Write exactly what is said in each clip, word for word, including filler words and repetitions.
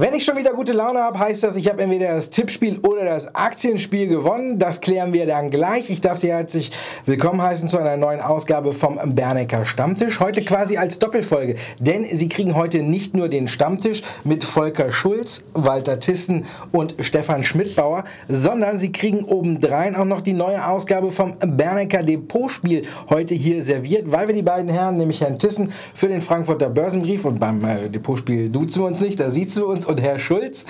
Wenn ich schon wieder gute Laune habe, heißt das, ich habe entweder das Tippspiel oder das Aktienspiel gewonnen. Das klären wir dann gleich. Ich darf Sie herzlich willkommen heißen zu einer neuen Ausgabe vom Bernecker Stammtisch. Heute quasi als Doppelfolge, denn Sie kriegen heute nicht nur den Stammtisch mit Volker Schulz, Walter Thissen und Stefan Schmidbauer, sondern Sie kriegen obendrein auch noch die neue Ausgabe vom Bernecker Depotspiel heute hier serviert, weil wir die beiden Herren, nämlich Herrn Thissen für den Frankfurter Börsenbrief, und beim äh, Depotspiel duzen wir uns nicht, da sieht sie uns, und Herr Schulz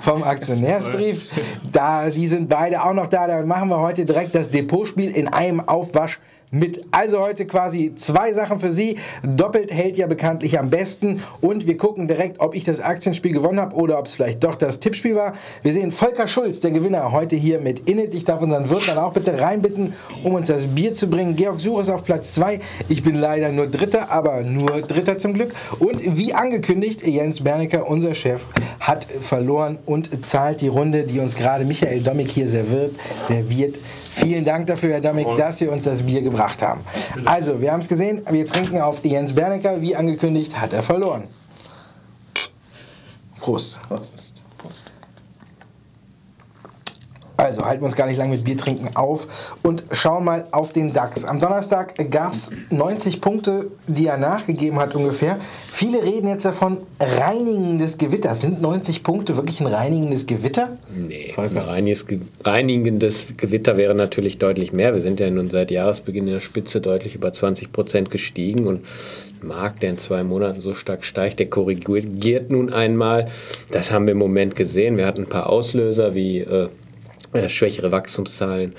vom Aktionärsbrief, da, die sind beide auch noch da, dann machen wir heute direkt das Depotspiel in einem Aufwasch mit. Also heute quasi zwei Sachen für Sie. Doppelt hält ja bekanntlich am besten. Und wir gucken direkt, ob ich das Aktienspiel gewonnen habe oder ob es vielleicht doch das Tippspiel war. Wir sehen Volker Schulz, der Gewinner, heute hier mit Init. Ich darf unseren Wirt dann auch bitte reinbitten, um uns das Bier zu bringen. Georg Such ist auf Platz zwei. Ich bin leider nur Dritter, aber nur Dritter zum Glück. Und wie angekündigt, Jens Bernecker, unser Chef, hat verloren und zahlt die Runde, die uns gerade Michael Domik hier serviert. serviert. Vielen Dank dafür, Herr Domik, dass Sie uns das Bier gebracht haben. Also, wir haben es gesehen, wir trinken auf Jens Bernecker. Wie angekündigt, hat er verloren. Prost. Prost. Prost. Also, halten wir uns gar nicht lange mit Bier trinken auf und schauen mal auf den DAX. Am Donnerstag gab es neunzig Punkte, die er nachgegeben hat ungefähr. Viele reden jetzt davon, reinigendes Gewitter. Sind neunzig Punkte wirklich ein reinigendes Gewitter? Nee, ein reinigendes Gewitter wäre natürlich deutlich mehr. Wir sind ja nun seit Jahresbeginn in der Spitze deutlich über zwanzig Prozent gestiegen, und Markt, der in zwei Monaten so stark steigt, der korrigiert nun einmal. Das haben wir im Moment gesehen. Wir hatten ein paar Auslöser wie äh, schwächere Wachstumszahlen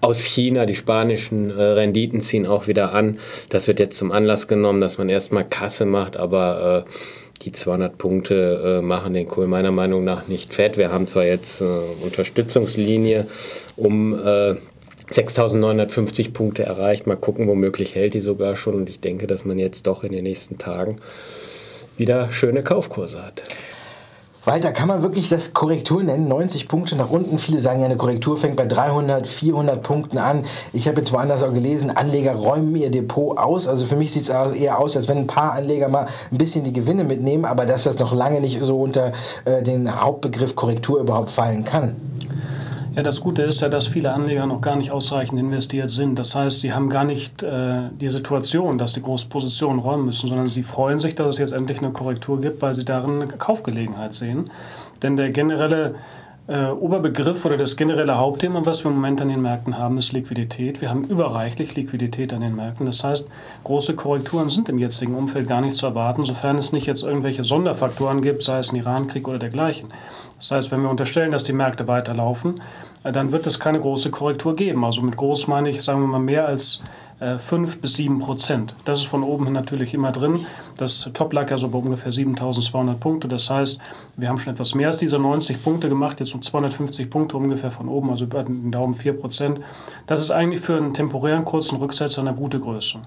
aus China, die spanischen äh, Renditen ziehen auch wieder an. Das wird jetzt zum Anlass genommen, dass man erstmal Kasse macht, aber äh, die zweihundert Punkte äh, machen den Kohl meiner Meinung nach nicht fett. Wir haben zwar jetzt äh, Unterstützungslinie um äh, sechstausendneunhundertfünfzig Punkte erreicht. Mal gucken, womöglich hält die sogar schon, und ich denke, dass man jetzt doch in den nächsten Tagen wieder schöne Kaufkurse hat. Walter, kann man wirklich das Korrektur nennen? neunzig Punkte nach unten. Viele sagen ja, eine Korrektur fängt bei dreihundert, vierhundert Punkten an. Ich habe jetzt woanders auch gelesen, Anleger räumen ihr Depot aus. Also für mich sieht es eher aus, als wenn ein paar Anleger mal ein bisschen die Gewinne mitnehmen, aber dass das noch lange nicht so unter äh, den Hauptbegriff Korrektur überhaupt fallen kann. Ja, das Gute ist ja, dass viele Anleger noch gar nicht ausreichend investiert sind. Das heißt, sie haben gar nicht äh, die Situation, dass sie große Positionen räumen müssen, sondern sie freuen sich, dass es jetzt endlich eine Korrektur gibt, weil sie darin eine Kaufgelegenheit sehen. Denn der generelle äh, Oberbegriff oder das generelle Hauptthema, was wir im Moment an den Märkten haben, ist Liquidität. Wir haben überreichlich Liquidität an den Märkten. Das heißt, große Korrekturen sind im jetzigen Umfeld gar nicht zu erwarten, sofern es nicht jetzt irgendwelche Sonderfaktoren gibt, sei es ein Irankrieg oder dergleichen. Das heißt, wenn wir unterstellen, dass die Märkte weiterlaufen, dann wird es keine große Korrektur geben. Also mit groß meine ich, sagen wir mal, mehr als äh, fünf bis sieben Prozent. Das ist von oben hin natürlich immer drin. Das Top lag ja so bei ungefähr siebentausendzweihundert Punkte. Das heißt, wir haben schon etwas mehr als diese neunzig Punkte gemacht, jetzt so zweihundertfünfzig Punkte ungefähr von oben, also über den Daumen vier Prozent. Das ist eigentlich für einen temporären kurzen Rücksetzer eine gute Größe.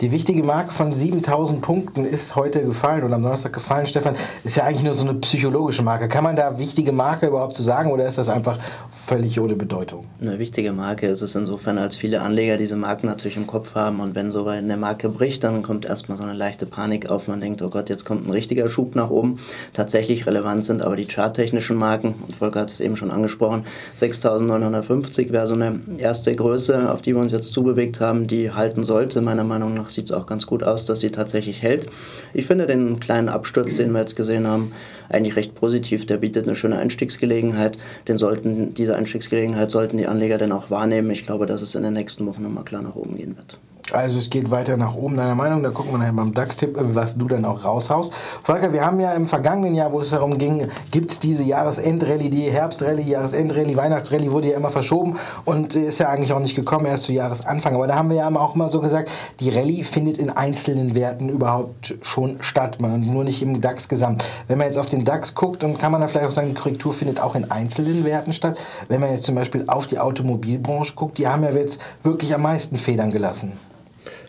Die wichtige Marke von siebentausend Punkten ist heute gefallen oder am Donnerstag gefallen, Stefan. Ist ja eigentlich nur so eine psychologische Marke. Kann man da wichtige Marke überhaupt zu sagen, oder ist das einfach völlig ohne Bedeutung? Eine wichtige Marke ist es insofern, als viele Anleger diese Marken natürlich im Kopf haben, und wenn so eine Marke bricht, dann kommt erstmal so eine leichte Panik auf. Man denkt, oh Gott, jetzt kommt ein richtiger Schub nach oben. Tatsächlich relevant sind aber die charttechnischen Marken, und Volker hat es eben schon angesprochen. sechstausendneunhundertfünfzig wäre so eine erste Größe, auf die wir uns jetzt zubewegt haben, die halten sollte, meiner Meinung nach. Sieht es auch ganz gut aus, dass sie tatsächlich hält. Ich finde den kleinen Absturz, den wir jetzt gesehen haben, eigentlich recht positiv. Der bietet eine schöne Einstiegsgelegenheit. Den sollten, diese Einstiegsgelegenheit sollten die Anleger dann auch wahrnehmen. Ich glaube, dass es in den nächsten Wochen nochmal klar nach oben gehen wird. Also es geht weiter nach oben, deiner Meinung. Da gucken wir nachher beim DAX-Tipp, was du dann auch raushaust. Volker, wir haben ja im vergangenen Jahr, wo es darum ging, gibt es diese Jahresendrallye, die Herbstrallye, Jahresendrallye, Weihnachtsrallye, wurde ja immer verschoben und ist ja eigentlich auch nicht gekommen, erst zu Jahresanfang. Aber da haben wir ja auch immer so gesagt, die Rallye findet in einzelnen Werten überhaupt schon statt, nur nicht im DAX gesamt. Wenn man jetzt auf den DAX guckt, und kann man da vielleicht auch sagen, die Korrektur findet auch in einzelnen Werten statt. Wenn man jetzt zum Beispiel auf die Automobilbranche guckt, die haben ja jetzt wirklich am meisten Federn gelassen.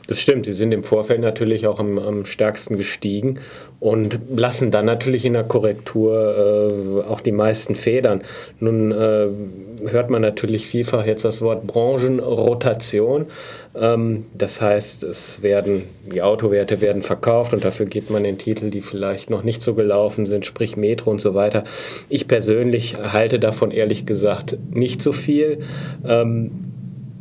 Das stimmt, die sind im Vorfeld natürlich auch am, am stärksten gestiegen und lassen dann natürlich in der Korrektur äh, auch die meisten federn. Nun äh, hört man natürlich vielfach jetzt das Wort Branchenrotation. Ähm, das heißt, es werden, die Autowerte werden verkauft und dafür geht man in Titel, die vielleicht noch nicht so gelaufen sind, sprich Metro und so weiter. Ich persönlich halte davon ehrlich gesagt nicht so viel. Ähm,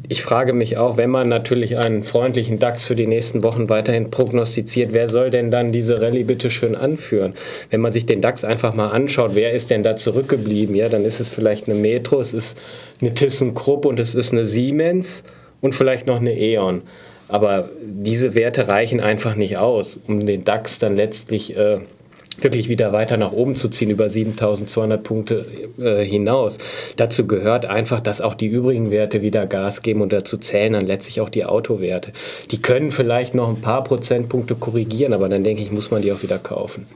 Ich frage mich auch, wenn man natürlich einen freundlichen DAX für die nächsten Wochen weiterhin prognostiziert, wer soll denn dann diese Rallye bitte schön anführen? Wenn man sich den DAX einfach mal anschaut, wer ist denn da zurückgeblieben? Ja, dann ist es vielleicht eine Metro, es ist eine ThyssenKrupp und es ist eine Siemens und vielleicht noch eine E O N. Aber diese Werte reichen einfach nicht aus, um den DAX dann letztlich äh, wirklich wieder weiter nach oben zu ziehen, über siebentausendzweihundert Punkte äh, hinaus. Dazu gehört einfach, dass auch die übrigen Werte wieder Gas geben und dazu zählen dann letztlich auch die Autowerte. Die können vielleicht noch ein paar Prozentpunkte korrigieren, aber dann denke ich, muss man die auch wieder kaufen.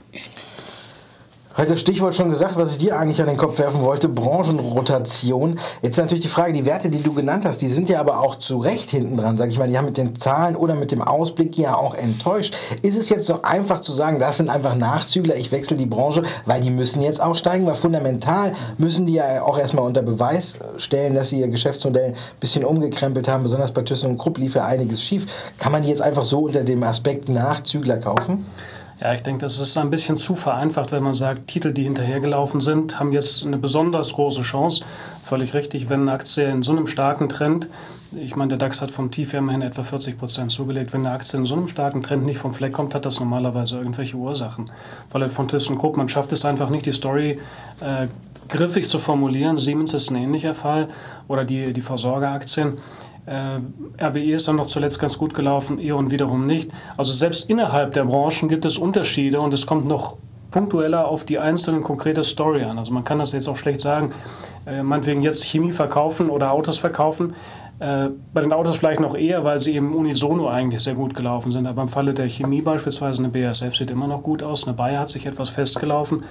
Heute das Stichwort schon gesagt, was ich dir eigentlich an den Kopf werfen wollte, Branchenrotation. Jetzt natürlich die Frage, die Werte, die du genannt hast, die sind ja aber auch zu Recht hinten dran, sag ich mal, die haben mit den Zahlen oder mit dem Ausblick ja auch enttäuscht. Ist es jetzt so einfach zu sagen, das sind einfach Nachzügler, ich wechsle die Branche, weil die müssen jetzt auch steigen, weil fundamental müssen die ja auch erstmal unter Beweis stellen, dass sie ihr Geschäftsmodell ein bisschen umgekrempelt haben, besonders bei ThyssenKrupp lief ja einiges schief. Kann man die jetzt einfach so unter dem Aspekt Nachzügler kaufen? Ja, ich denke, das ist ein bisschen zu vereinfacht, wenn man sagt, Titel, die hinterhergelaufen sind, haben jetzt eine besonders große Chance. Völlig richtig, wenn eine Aktie in so einem starken Trend, ich meine, der DAX hat vom Tief her immerhin etwa vierzig Prozent zugelegt, wenn eine Aktie in so einem starken Trend nicht vom Fleck kommt, hat das normalerweise irgendwelche Ursachen. Weil von ThyssenKrupp, man schafft es einfach nicht, die Story äh, griffig zu formulieren. Siemens ist ein ähnlicher Fall oder die, die Versorgeraktien. Äh, R W E ist dann noch zuletzt ganz gut gelaufen, E O N wiederum nicht. Also selbst innerhalb der Branchen gibt es Unterschiede und es kommt noch punktueller auf die einzelnen konkrete Story an. Also man kann das jetzt auch schlecht sagen, äh, meinetwegen jetzt Chemie verkaufen oder Autos verkaufen. Äh, bei den Autos vielleicht noch eher, weil sie eben unisono eigentlich sehr gut gelaufen sind. Aber im Falle der Chemie beispielsweise, eine B A S F sieht immer noch gut aus, eine Bayer hat sich etwas festgelaufen.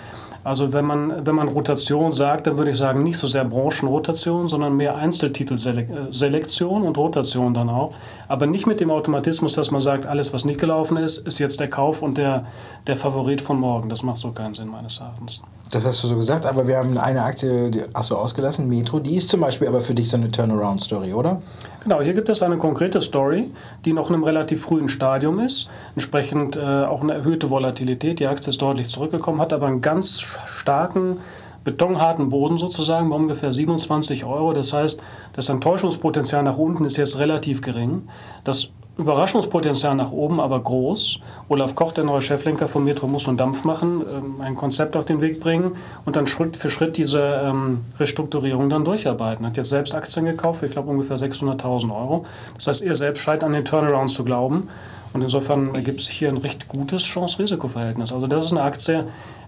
Also wenn man, wenn man Rotation sagt, dann würde ich sagen, nicht so sehr Branchenrotation, sondern mehr Einzeltitelselektion und Rotation dann auch. Aber nicht mit dem Automatismus, dass man sagt, alles, was nicht gelaufen ist, ist jetzt der Kauf und der, der Favorit von morgen. Das macht so keinen Sinn meines Erachtens. Das hast du so gesagt, aber wir haben eine Aktie, die hast du ausgelassen, Metro, die ist zum Beispiel aber für dich so eine Turnaround-Story, oder? Genau, hier gibt es eine konkrete Story, die noch in einem relativ frühen Stadium ist, entsprechend äh, auch eine erhöhte Volatilität. Die Aktie ist deutlich zurückgekommen, hat aber einen ganz starken, betonharten Boden sozusagen bei ungefähr siebenundzwanzig Euro. Das heißt, das Enttäuschungspotenzial nach unten ist jetzt relativ gering. Das Überraschungspotenzial nach oben, aber groß. Olaf Koch, der neue Cheflenker von Metro, muss nun Dampf machen, ein Konzept auf den Weg bringen und dann Schritt für Schritt diese Restrukturierung dann durcharbeiten. Hat jetzt selbst Aktien gekauft, ich glaube ungefähr sechshunderttausend Euro. Das heißt, er selbst scheint an den Turnaround zu glauben und insofern ergibt sich hier ein recht gutes Chance-Risiko-Verhältnis. Also das ist eine Aktie,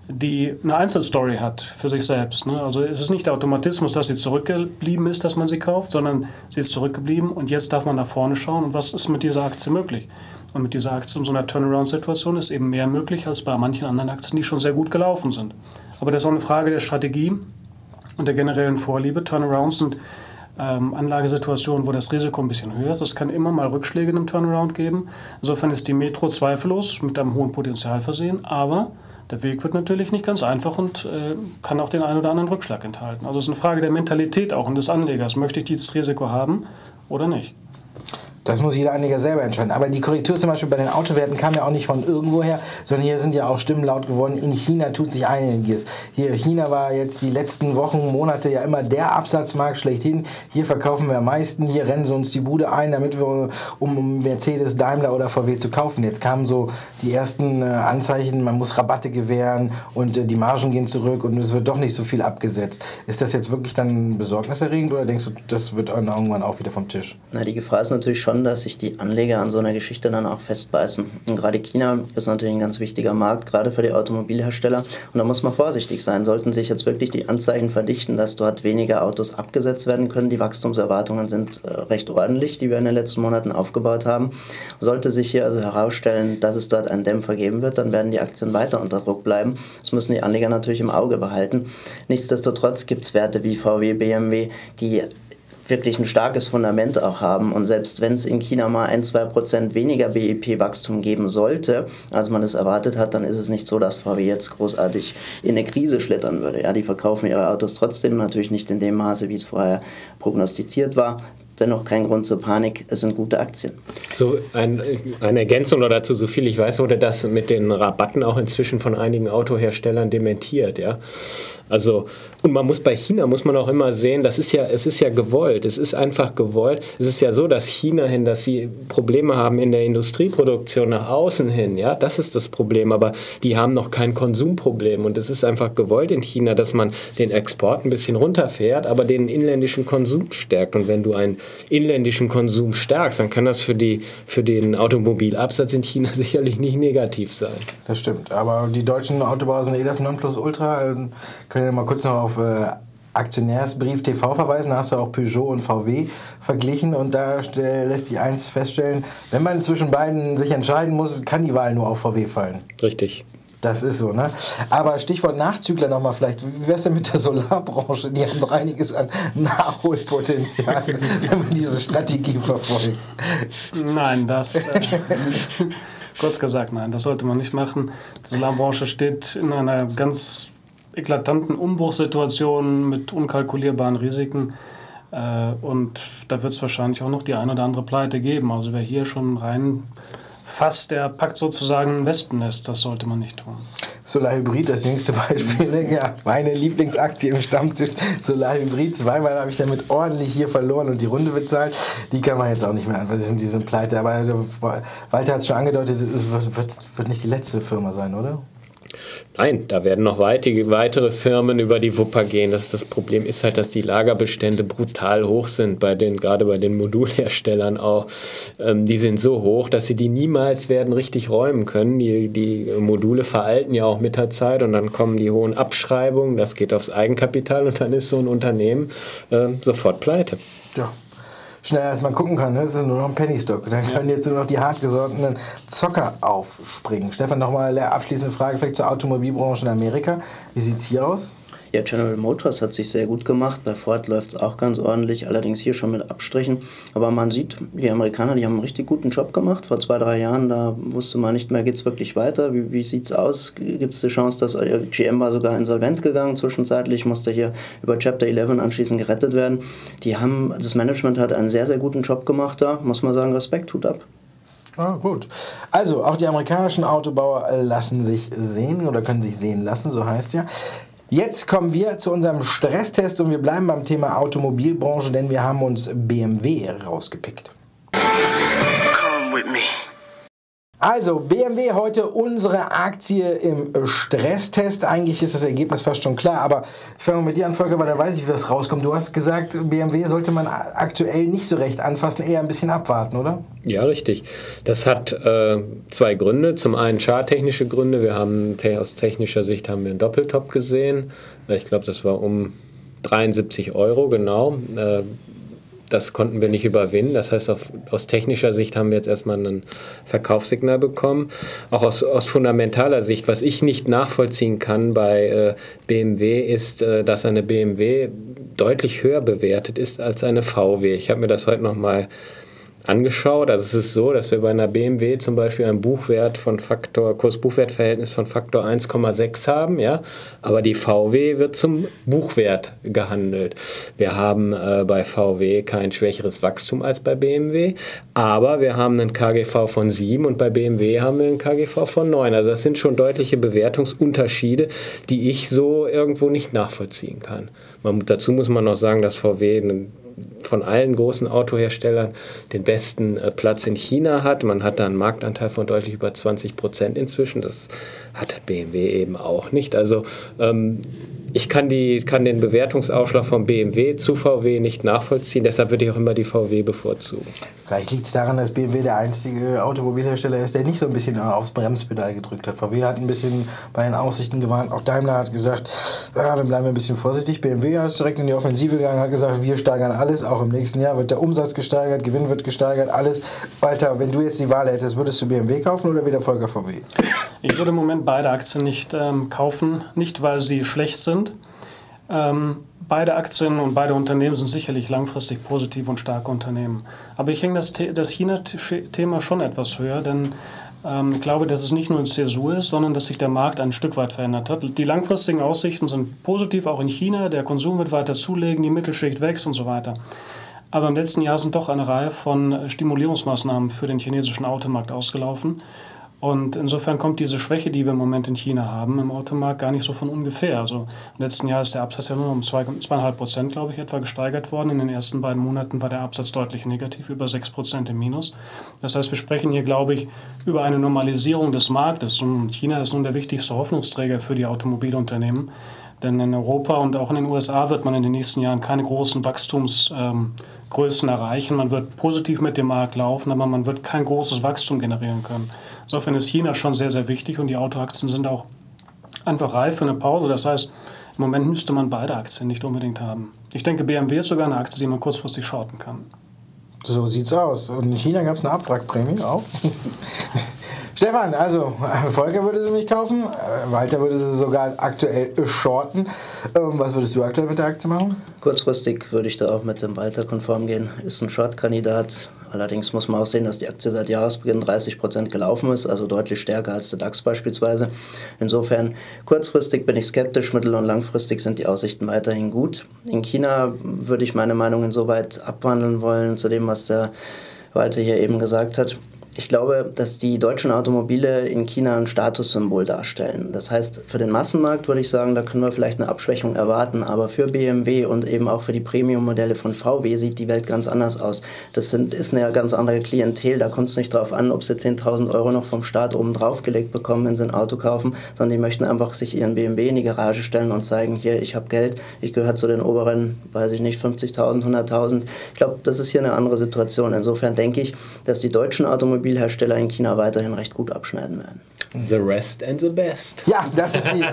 die eine Einzelstory hat für sich selbst. Ne? Also es ist nicht der Automatismus, dass sie zurückgeblieben ist, dass man sie kauft, sondern sie ist zurückgeblieben und jetzt darf man nach vorne schauen und was ist mit dieser Aktie möglich. Und mit dieser Aktie in so einer Turnaround-Situation ist eben mehr möglich als bei manchen anderen Aktien, die schon sehr gut gelaufen sind. Aber das ist auch eine Frage der Strategie und der generellen Vorliebe. Turnarounds sind Ähm, Anlagesituationen, wo das Risiko ein bisschen höher ist. Es kann immer mal Rückschläge in einem Turnaround geben. Insofern ist die Metro zweifellos mit einem hohen Potenzial versehen, aber der Weg wird natürlich nicht ganz einfach und äh, kann auch den einen oder anderen Rückschlag enthalten. Also es ist eine Frage der Mentalität auch und des Anlegers. Möchte ich dieses Risiko haben oder nicht? Das muss jeder Anleger selber entscheiden. Aber die Korrektur zum Beispiel bei den Autowerten kam ja auch nicht von irgendwoher, sondern hier sind ja auch Stimmen laut geworden, in China tut sich einiges. Hier China war jetzt die letzten Wochen, Monate ja immer der Absatzmarkt schlechthin. Hier verkaufen wir am meisten, hier rennen sie uns die Bude ein, damit wir, um Mercedes, Daimler oder V W zu kaufen. Jetzt kamen so die ersten Anzeichen, man muss Rabatte gewähren und die Margen gehen zurück und es wird doch nicht so viel abgesetzt. Ist das jetzt wirklich dann besorgniserregend oder denkst du, das wird irgendwann auch wieder vom Tisch? Na, die Gefahr ist natürlich schon, dass sich die Anleger an so einer Geschichte dann auch festbeißen. Und gerade China ist natürlich ein ganz wichtiger Markt, gerade für die Automobilhersteller. Und da muss man vorsichtig sein. Sollten sich jetzt wirklich die Anzeichen verdichten, dass dort weniger Autos abgesetzt werden können, die Wachstumserwartungen sind recht ordentlich, die wir in den letzten Monaten aufgebaut haben. Sollte sich hier also herausstellen, dass es dort einen Dämpfer geben wird, dann werden die Aktien weiter unter Druck bleiben. Das müssen die Anleger natürlich im Auge behalten. Nichtsdestotrotz gibt es Werte wie V W, B M W, die wirklich ein starkes Fundament auch haben. Und selbst wenn es in China mal ein, zwei Prozent weniger B I P-Wachstum geben sollte, als man es erwartet hat, dann ist es nicht so, dass V W jetzt großartig in eine Krise schlittern würde. Ja, die verkaufen ihre Autos trotzdem, natürlich nicht in dem Maße, wie es vorher prognostiziert war. Dennoch kein Grund zur Panik, es sind gute Aktien. So ein, eine Ergänzung noch dazu, so viel ich weiß, wurde das mit den Rabatten auch inzwischen von einigen Autoherstellern dementiert, ja. Also, und man muss bei China, muss man auch immer sehen, das ist ja, es ist ja gewollt, es ist einfach gewollt. Es ist ja so, dass China hin, dass sie Probleme haben in der Industrieproduktion nach außen hin, ja, das ist das Problem, aber die haben noch kein Konsumproblem und es ist einfach gewollt in China, dass man den Export ein bisschen runterfährt, aber den inländischen Konsum stärkt. Und wenn du einen inländischen Konsum stärkst, dann kann das für, die, für den Automobilabsatz in China sicherlich nicht negativ sein. Das stimmt, aber die deutschen Autobauer sind eh das Nonplusultra. Können wir mal kurz noch auf äh, Aktionärsbrief T V verweisen, da hast du auch Peugeot und V W verglichen und da lässt sich eins feststellen, wenn man zwischen beiden sich entscheiden muss, kann die Wahl nur auf V W fallen. Richtig. Das ist so, ne? Aber Stichwort Nachzügler nochmal vielleicht. Wie wär's denn mit der Solarbranche? Die haben doch einiges an Nachholpotenzial, wenn man diese Strategie verfolgt. Nein, das... Äh, kurz gesagt, nein, das sollte man nicht machen. Die Solarbranche steht in einer ganz eklatanten Umbruchssituationen mit unkalkulierbaren Risiken äh, und da wird es wahrscheinlich auch noch die eine oder andere Pleite geben. Also wer hier schon rein fasst, der packt sozusagen ein Wespennest, das sollte man nicht tun. Solarhybrid, das jüngste Beispiel, ja, meine Lieblingsaktie im Stammtisch, Solarhybrid, zweimal habe ich damit ordentlich hier verloren und die Runde bezahlt, die kann man jetzt auch nicht mehr anfassen, die sind pleite, aber Walter hat es schon angedeutet, es wird, wird nicht die letzte Firma sein, oder? Nein, da werden noch weitere Firmen über die Wupper gehen. Das, das Problem ist halt, dass die Lagerbestände brutal hoch sind, bei den, gerade bei den Modulherstellern auch. Ähm, die sind so hoch, dass sie die niemals werden richtig räumen können. Die, die Module veralten ja auch mit der Zeit und dann kommen die hohen Abschreibungen, das geht aufs Eigenkapital und dann ist so ein Unternehmen äh, sofort pleite. Ja. Schneller als man gucken kann, ne? Das ist nur noch ein Penny-Stock. Da können jetzt nur noch die hartgesottenen Zocker aufspringen. Stefan, nochmal eine abschließende Frage vielleicht zur Automobilbranche in Amerika. Wie sieht es hier aus? Ja, General Motors hat sich sehr gut gemacht, bei Ford läuft es auch ganz ordentlich, allerdings hier schon mit Abstrichen. Aber man sieht, die Amerikaner, die haben einen richtig guten Job gemacht. Vor zwei, drei Jahren, da wusste man nicht mehr, geht es wirklich weiter, wie, wie sieht es aus, gibt es die Chance, dass G M war sogar insolvent gegangen, zwischenzeitlich musste hier über Chapter elf anschließend gerettet werden. Die haben, das Management hat einen sehr, sehr guten Job gemacht da, muss man sagen, Respekt, Hut ab. Ah, gut. Also, auch die amerikanischen Autobauer lassen sich sehen oder können sich sehen lassen, so heißt ja. Jetzt kommen wir zu unserem Stresstest und wir bleiben beim Thema Automobilbranche, denn wir haben uns B M W rausgepickt. Come with me. Also B M W heute unsere Aktie im Stresstest. Eigentlich ist das Ergebnis fast schon klar, aber ich fange mit dir an, Volker, weil da weiß ich, wie das rauskommt. Du hast gesagt, B M W sollte man aktuell nicht so recht anfassen, eher ein bisschen abwarten, oder? Ja, richtig. Das hat äh, zwei Gründe. Zum einen charttechnische Gründe. Wir haben aus technischer Sicht haben wir einen Doppeltop gesehen. Ich glaube, das war um dreiundsiebzig Euro, genau. Äh, Das konnten wir nicht überwinden. Das heißt, auf, aus technischer Sicht haben wir jetzt erstmal ein Verkaufssignal bekommen. Auch aus, aus fundamentaler Sicht, was ich nicht nachvollziehen kann bei äh, B M W, ist, äh, dass eine B M W deutlich höher bewertet ist als eine V W. Ich habe mir das heute nochmal angeschaut. Also es ist so, dass wir bei einer B M W zum Beispiel einen Buchwert von Faktor, Kurs-Buchwert-Verhältnis von Faktor eins Komma sechs haben, ja, aber die V W wird zum Buchwert gehandelt. Wir haben äh, bei V W kein schwächeres Wachstum als bei B M W, aber wir haben einen K G V von sieben und bei B M W haben wir einen K G V von neun. Also das sind schon deutliche Bewertungsunterschiede, die ich so irgendwo nicht nachvollziehen kann. Man, dazu muss man noch sagen, dass V W einen von allen großen Autoherstellern den besten äh, Platz in China hat. Man hat da einen Marktanteil von deutlich über zwanzig Prozent inzwischen. Das hat B M W eben auch nicht. Also ähm, ich kann, die, kann den Bewertungsausschlag von B M W zu V W nicht nachvollziehen. Deshalb würde ich auch immer die V W bevorzugen. Vielleicht liegt es daran, dass B M W der einzige Automobilhersteller ist, der nicht so ein bisschen aufs Bremspedal gedrückt hat. V W hat ein bisschen bei den Aussichten gewarnt. Auch Daimler hat gesagt, ah, wir bleiben ein bisschen vorsichtig. B M W ist direkt in die Offensive gegangen, hat gesagt, wir steigern alle. Alles, auch im nächsten Jahr wird der Umsatz gesteigert, Gewinn wird gesteigert, alles. Walter, wenn du jetzt die Wahl hättest, würdest du B M W kaufen oder wieder Volker V W? Ich würde im Moment beide Aktien nicht ähm, kaufen, nicht weil sie schlecht sind, Ähm, beide Aktien und beide Unternehmen sind sicherlich langfristig positiv und starke Unternehmen. Aber ich hänge das, das China-Thema schon etwas höher, denn ähm, ich glaube, dass es nicht nur in Zäsur ist, sondern dass sich der Markt ein Stück weit verändert hat. Die langfristigen Aussichten sind positiv, auch in China. Der Konsum wird weiter zulegen, die Mittelschicht wächst und so weiter. Aber im letzten Jahr sind doch eine Reihe von Stimulierungsmaßnahmen für den chinesischen Automarkt ausgelaufen. Und insofern kommt diese Schwäche, die wir im Moment in China haben, im Automarkt gar nicht so von ungefähr. Also im letzten Jahr ist der Absatz ja nur um zwei Komma fünf Prozent, glaube ich, etwa gesteigert worden. In den ersten beiden Monaten war der Absatz deutlich negativ, über sechs Prozent im Minus. Das heißt, wir sprechen hier, glaube ich, über eine Normalisierung des Marktes. Und China ist nun der wichtigste Hoffnungsträger für die Automobilunternehmen. Denn in Europa und auch in den U S A wird man in den nächsten Jahren keine großen Wachstumsgrößen ähm, erreichen. Man wird positiv mit dem Markt laufen, aber man wird kein großes Wachstum generieren können. Insofern ist China schon sehr, sehr wichtig und die Autoaktien sind auch einfach reif für eine Pause. Das heißt, im Moment müsste man beide Aktien nicht unbedingt haben. Ich denke, B M W ist sogar eine Aktie, die man kurzfristig shorten kann. So sieht's aus. Und in China gab es eine Abwrackprämie auch. Stefan, also Volker würde sie nicht kaufen, Walter würde sie sogar aktuell shorten. Was würdest du aktuell mit der Aktie machen? Kurzfristig würde ich da auch mit dem Walter konform gehen. Ist ein Short-Kandidat. Allerdings muss man auch sehen, dass die Aktie seit Jahresbeginn dreißig Prozent gelaufen ist, also deutlich stärker als der DAX beispielsweise. Insofern kurzfristig bin ich skeptisch, mittel- und langfristig sind die Aussichten weiterhin gut. In China würde ich meine Meinung insoweit abwandeln wollen zu dem, was der Walter hier eben gesagt hat. Ich glaube, dass die deutschen Automobile in China ein Statussymbol darstellen. Das heißt, für den Massenmarkt würde ich sagen, da können wir vielleicht eine Abschwächung erwarten, aber für B M W und eben auch für die Premium-Modelle von V W sieht die Welt ganz anders aus. Das sind, ist eine ganz andere Klientel, da kommt es nicht darauf an, ob sie zehntausend Euro noch vom Staat oben drauf gelegt bekommen, wenn sie ein Auto kaufen, sondern die möchten einfach sich ihren B M W in die Garage stellen und zeigen, hier, ich habe Geld, ich gehöre zu den oberen, weiß ich nicht, fünfzigtausend, hunderttausend. Ich glaube, das ist hier eine andere Situation. Insofern denke ich, dass die deutschen Automobile Hersteller in China weiterhin recht gut abschneiden werden. The rest and the best. Ja, das ist die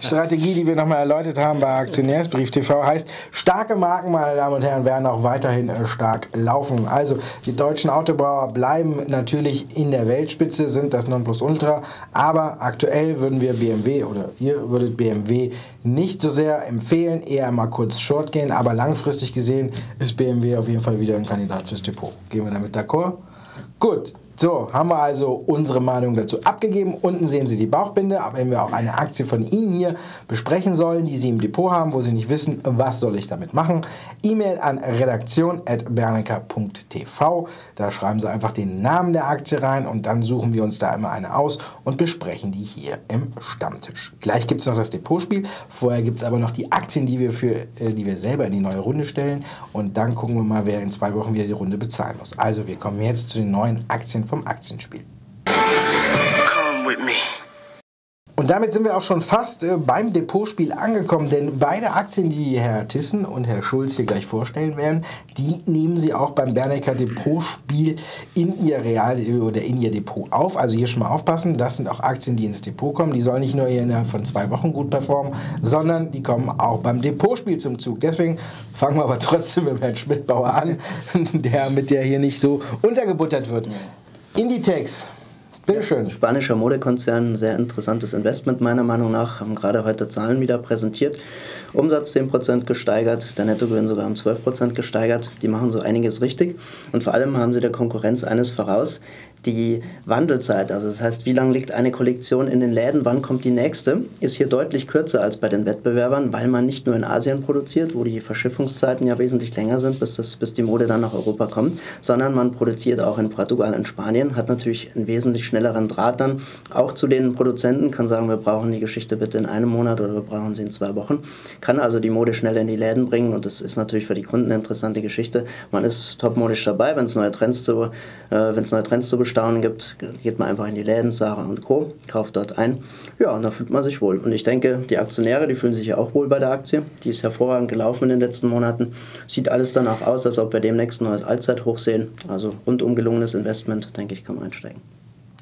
Strategie, die wir nochmal erläutert haben bei Aktionärsbrief T V. Heißt, starke Marken, meine Damen und Herren, werden auch weiterhin stark laufen. Also, die deutschen Autobauer bleiben natürlich in der Weltspitze, sind das Nonplusultra. Aber aktuell würden wir B M W oder ihr würdet B M W nicht so sehr empfehlen. Eher mal kurz short gehen, aber langfristig gesehen ist B M W auf jeden Fall wieder ein Kandidat fürs Depot. Gehen wir damit d'accord? Gut, so haben wir also unsere Meinung dazu abgegeben. Unten sehen Sie die Bauchbinde, wenn wir auch eine Aktie von Ihnen hier besprechen sollen, die Sie im Depot haben, wo Sie nicht wissen, was soll ich damit machen. E-Mail an redaktion at bernecker punkt t v. Da schreiben Sie einfach den Namen der Aktie rein und dann suchen wir uns da immer eine aus und besprechen die hier im Stammtisch. Gleich gibt es noch das Depotspiel. Vorher gibt es aber noch die Aktien, die wir, für, die wir selber in die neue Runde stellen. Und dann gucken wir mal, wer in zwei Wochen wieder die Runde bezahlen muss. Also wir kommen jetzt zu den neuen Aktien vom Aktienspiel. Come with me. Und damit sind wir auch schon fast äh, beim Depotspiel angekommen, denn beide Aktien, die Herr Thissen und Herr Schulz hier gleich vorstellen werden, die nehmen Sie auch beim Bernecker Depotspiel in Ihr Real oder in Ihr Depot auf. Also hier schon mal aufpassen, das sind auch Aktien, die ins Depot kommen. Die sollen nicht nur hier innerhalb von zwei Wochen gut performen, sondern die kommen auch beim Depotspiel zum Zug. Deswegen fangen wir aber trotzdem mit Herrn Schmidbauer an, der mit der hier nicht so untergebuttert wird. Inditex. Bitte schön. Spanischer Modekonzern, sehr interessantes Investment meiner Meinung nach, haben gerade heute Zahlen wieder präsentiert. Umsatz zehn Prozent gesteigert, der Nettogewinn sogar um zwölf Prozent gesteigert. Die machen so einiges richtig und vor allem haben sie der Konkurrenz eines voraus, die Wandelzeit. Also das heißt, wie lange liegt eine Kollektion in den Läden, wann kommt die nächste, ist hier deutlich kürzer als bei den Wettbewerbern, weil man nicht nur in Asien produziert, wo die Verschiffungszeiten ja wesentlich länger sind, bis, das, bis die Mode dann nach Europa kommt, sondern man produziert auch in Portugal und Spanien, hat natürlich einen wesentlich schnelleren Draht dann auch zu den Produzenten, kann sagen, wir brauchen die Geschichte bitte in einem Monat oder wir brauchen sie in zwei Wochen, kann also die Mode schnell in die Läden bringen und das ist natürlich für die Kunden eine interessante Geschichte. Man ist topmodisch dabei, wenn es neue Trends zu, äh, wenn es neue Trends zu bestaunen gibt, geht man einfach in die Läden, Sarah und Co., kauft dort ein, ja, und da fühlt man sich wohl und ich denke, die Aktionäre, die fühlen sich ja auch wohl bei der Aktie, die ist hervorragend gelaufen in den letzten Monaten, sieht alles danach aus, als ob wir demnächst ein neues Allzeithoch sehen, also rundum gelungenes Investment, denke ich, kann man einsteigen.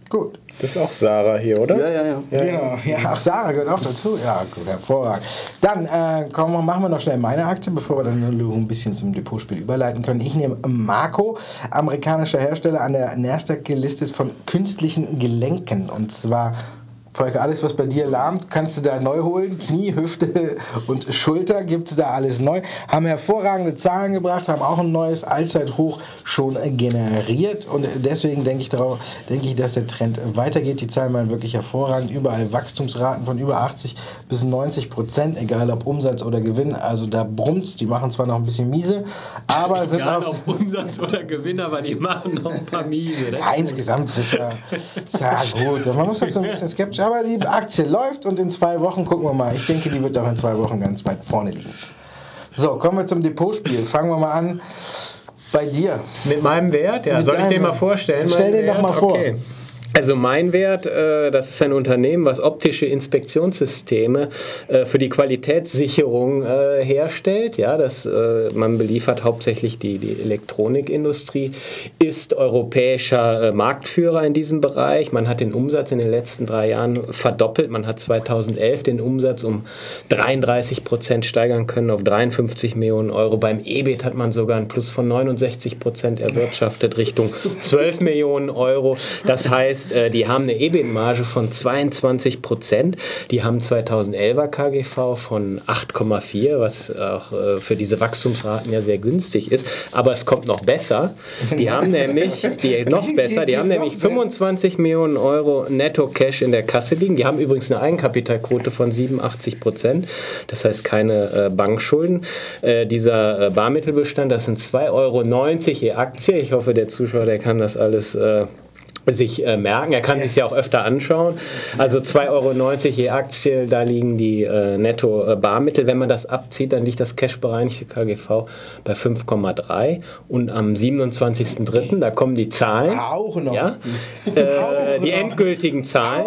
Gut. Das ist auch Sarah hier, oder? Ja, ja, ja. ja, genau. ja. Ach, Sarah gehört auch dazu? Ja, gut, hervorragend. Dann äh, komm, machen wir noch schnell meine Aktie, bevor wir dann ein bisschen zum Depotspiel überleiten können. Ich nehme Marco, amerikanischer Hersteller, an der Nasdaq gelistet von künstlichen Gelenken. Und zwar Volker, alles, was bei dir lahmt, kannst du da neu holen. Knie, Hüfte und Schulter gibt es da alles neu. Haben hervorragende Zahlen gebracht, haben auch ein neues Allzeithoch schon generiert. Und deswegen denke ich, darauf, denke ich, dass der Trend weitergeht. Die Zahlen waren wirklich hervorragend. Überall Wachstumsraten von über achtzig bis neunzig Prozent, egal ob Umsatz oder Gewinn. Also da brummt's. Die machen zwar noch ein bisschen miese, aber ja, sind auf... ob Umsatz oder Gewinn, aber die machen noch ein paar miese. Ja, insgesamt ist ja, ist ja gut. Man muss das so ein bisschen skeptisch. Aber die Aktie läuft und in zwei Wochen gucken wir mal. Ich denke, die wird auch in zwei Wochen ganz weit vorne liegen. So, kommen wir zum Depotspiel. Fangen wir mal an bei dir. Mit meinem Wert? Ja, Mit soll ich den mal vorstellen? Stell den doch mal vor. Okay. Also mein Wert, äh, das ist ein Unternehmen, was optische Inspektionssysteme äh, für die Qualitätssicherung äh, herstellt. Ja, das, äh, man beliefert hauptsächlich die, die Elektronikindustrie, ist europäischer äh, Marktführer in diesem Bereich. Man hat den Umsatz in den letzten drei Jahren verdoppelt. Man hat zweitausendelf den Umsatz um dreiunddreißig Prozent steigern können auf dreiundfünfzig Millionen Euro. Beim E B I T hat man sogar einen Plus von neunundsechzig Prozent erwirtschaftet Richtung zwölf Millionen Euro. Das heißt, die haben eine E B I T-Marge von zweiundzwanzig Prozent. Die haben zweitausendelfer K G V von acht Komma vier, was auch für diese Wachstumsraten ja sehr günstig ist. Aber es kommt noch besser. Die haben nämlich, die noch besser, die haben nämlich fünfundzwanzig Millionen Euro Netto-Cash in der Kasse liegen. Die haben übrigens eine Eigenkapitalquote von siebenundachtzig Prozent. Das heißt, keine Bankschulden. Dieser Barmittelbestand, das sind zwei Euro neunzig je Aktie. Ich hoffe, der Zuschauer, der kann das alles sich äh, merken. Er kann ja. sich ja auch öfter anschauen. Also zwei Euro neunzig je Aktie, da liegen die äh, Netto-Barmittel. Wenn man das abzieht, dann liegt das Cash-bereinigte K G V bei fünf Komma drei. Und am siebenundzwanzigsten dritten, da kommen die Zahlen. Auch noch. Ja? Äh, die endgültigen Zahlen,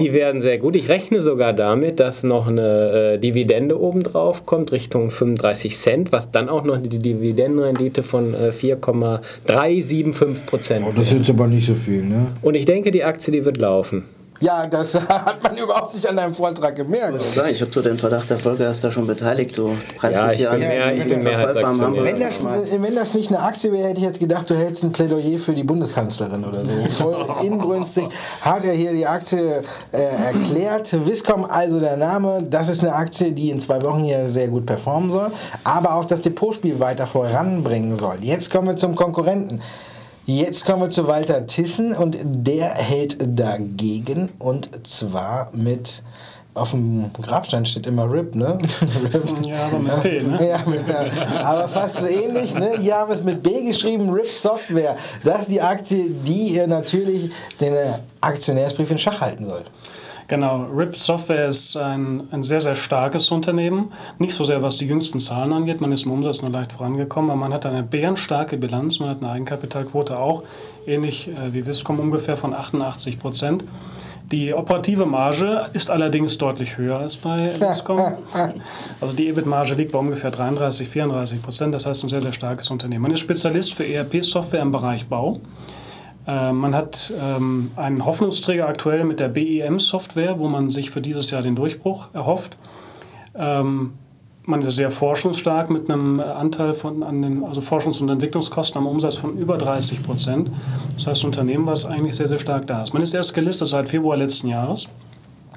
die werden sehr gut. Ich rechne sogar damit, dass noch eine äh, Dividende obendrauf kommt, Richtung fünfunddreißig Cent, was dann auch noch die Dividendenrendite von äh, vier Komma drei sieben fünf Prozent. Oh, das ist jetzt aber nicht so viel. Und ich denke, die Aktie, die wird laufen. Ja, das hat man überhaupt nicht an deinem Vortrag gemerkt. Ich habe so den Verdacht, der Volker ist da schon beteiligt. Du preist es hier an. Wenn das nicht eine Aktie wäre, hätte ich jetzt gedacht, du hältst ein Plädoyer für die Bundeskanzlerin oder so. Voll inbrünstig hat er hier die Aktie äh, erklärt. Viscom, also der Name, das ist eine Aktie, die in zwei Wochen hier sehr gut performen soll, aber auch das Depotspiel weiter voranbringen soll. Jetzt kommen wir zum Konkurrenten. Jetzt kommen wir zu Walter Thissen und der hält dagegen und zwar mit, auf dem Grabstein steht immer R I P, ne? Ja, aber mit P, ne? Ja, mit, aber fast so ähnlich, ne? Hier haben wir es mit B geschrieben, R I P Software. Das ist die Aktie, die natürlich den Aktionärsbrief in Schach halten soll. Genau, R I P Software ist ein, ein sehr, sehr starkes Unternehmen. Nicht so sehr, was die jüngsten Zahlen angeht. Man ist im Umsatz nur leicht vorangekommen, aber man hat eine bärenstarke Bilanz. Man hat eine Eigenkapitalquote auch, ähnlich wie Viscom, ungefähr von achtundachtzig Prozent. Die operative Marge ist allerdings deutlich höher als bei Viscom. Also die E B I T-Marge liegt bei ungefähr dreiunddreißig, vierunddreißig Prozent. Das heißt, ein sehr, sehr starkes Unternehmen. Man ist Spezialist für E R P-Software im Bereich Bau. Man hat ähm, einen Hoffnungsträger aktuell mit der B E M-Software, wo man sich für dieses Jahr den Durchbruch erhofft. Ähm, man ist sehr forschungsstark mit einem Anteil von an den also Forschungs- und Entwicklungskosten am Umsatz von über dreißig Prozent. Das heißt, ein Unternehmen, was eigentlich sehr, sehr stark da ist. Man ist erst gelistet seit Februar letzten Jahres.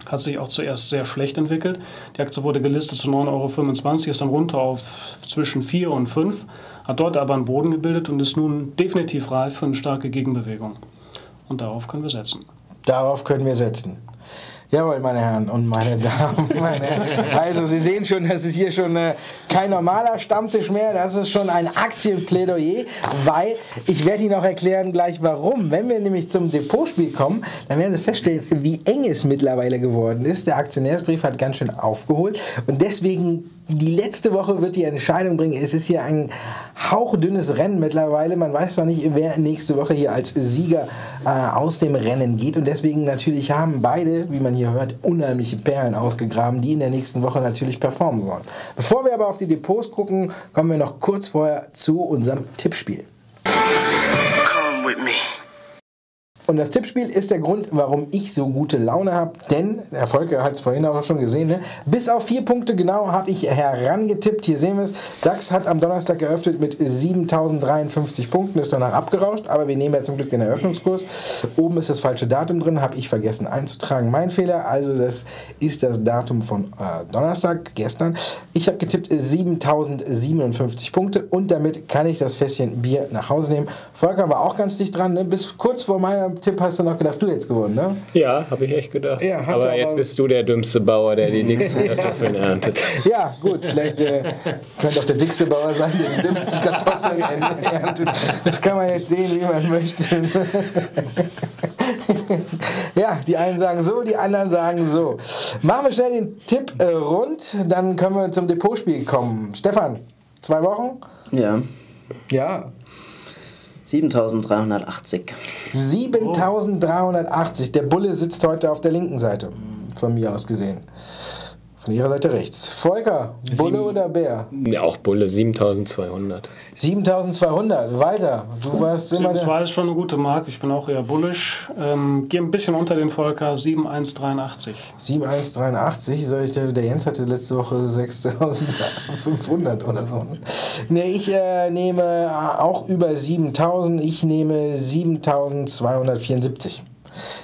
Hat sich auch zuerst sehr schlecht entwickelt. Die Aktie wurde gelistet zu neun Euro fünfundzwanzig, ist dann runter auf zwischen vier und fünf. Hat dort aber einen Boden gebildet und ist nun definitiv reif für eine starke Gegenbewegung. Und darauf können wir setzen. Darauf können wir setzen. Jawohl, meine Herren und meine Damen. Meine Herren. Also, Sie sehen schon, das ist hier schon äh, kein normaler Stammtisch mehr. Das ist schon ein Aktienplädoyer, weil ich werde Ihnen auch erklären gleich, warum. Wenn wir nämlich zum Depotspiel kommen, dann werden Sie feststellen, wie eng es mittlerweile geworden ist. Der Aktionärsbrief hat ganz schön aufgeholt und deswegen die letzte Woche wird die Entscheidung bringen. Es ist hier ein hauchdünnes Rennen mittlerweile. Man weiß noch nicht, wer nächste Woche hier als Sieger äh, aus dem Rennen geht. Und deswegen natürlich haben beide, wie man hier hört, unheimliche Perlen ausgegraben, die in der nächsten Woche natürlich performen sollen. Bevor wir aber auf die Depots gucken, kommen wir noch kurz vorher zu unserem Tippspiel. Come with me. Und das Tippspiel ist der Grund, warum ich so gute Laune habe, denn, Herr Volker hat es vorhin auch schon gesehen, ne? Bis auf vier Punkte genau habe ich herangetippt. Hier sehen wir es, DAX hat am Donnerstag geöffnet mit siebentausenddreiundfünfzig Punkten, ist danach abgerauscht, aber wir nehmen ja zum Glück den Eröffnungskurs. Oben ist das falsche Datum drin, habe ich vergessen einzutragen, mein Fehler, also das ist das Datum von äh, Donnerstag, gestern. Ich habe getippt siebentausendsiebenundfünfzig Punkte und damit kann ich das Fässchen Bier nach Hause nehmen. Volker war auch ganz dicht dran, ne? Bis kurz vor meinem Tipp hast du noch gedacht, du hättest gewonnen, ne? Ja, habe ich echt gedacht. Ja, hast aber, aber jetzt bist du der dümmste Bauer, der die dicksten Kartoffeln erntet. Ja, gut, vielleicht äh, könnte auch der dickste Bauer sein, der die dümmsten Kartoffeln erntet. Das kann man jetzt sehen, wie man möchte. Ja, die einen sagen so, die anderen sagen so. Machen wir schnell den Tipp äh, rund, dann können wir zum Depotspiel kommen. Stefan, zwei Wochen? Ja. Ja. siebentausenddreihundertachtzig. siebentausenddreihundertachtzig. Der Bulle sitzt heute auf der linken Seite. Von mir aus gesehen. Von Ihrer Seite rechts. Volker, Bulle Sieben, oder Bär? Ja, auch Bulle, siebentausendzweihundert. siebentausendzweihundert, weiter. Du warst immer sieben Komma zwei ist schon eine gute Marke, ich bin auch eher bullisch. Ähm, Gehe ein bisschen unter den Volker, sieben Komma eins acht drei. sieben Komma eins acht drei, soll ich, der, der Jens hatte letzte Woche sechstausendfünfhundert oder so. Ne, ich äh, nehme auch über siebentausend, ich nehme siebentausendzweihundertvierundsiebzig.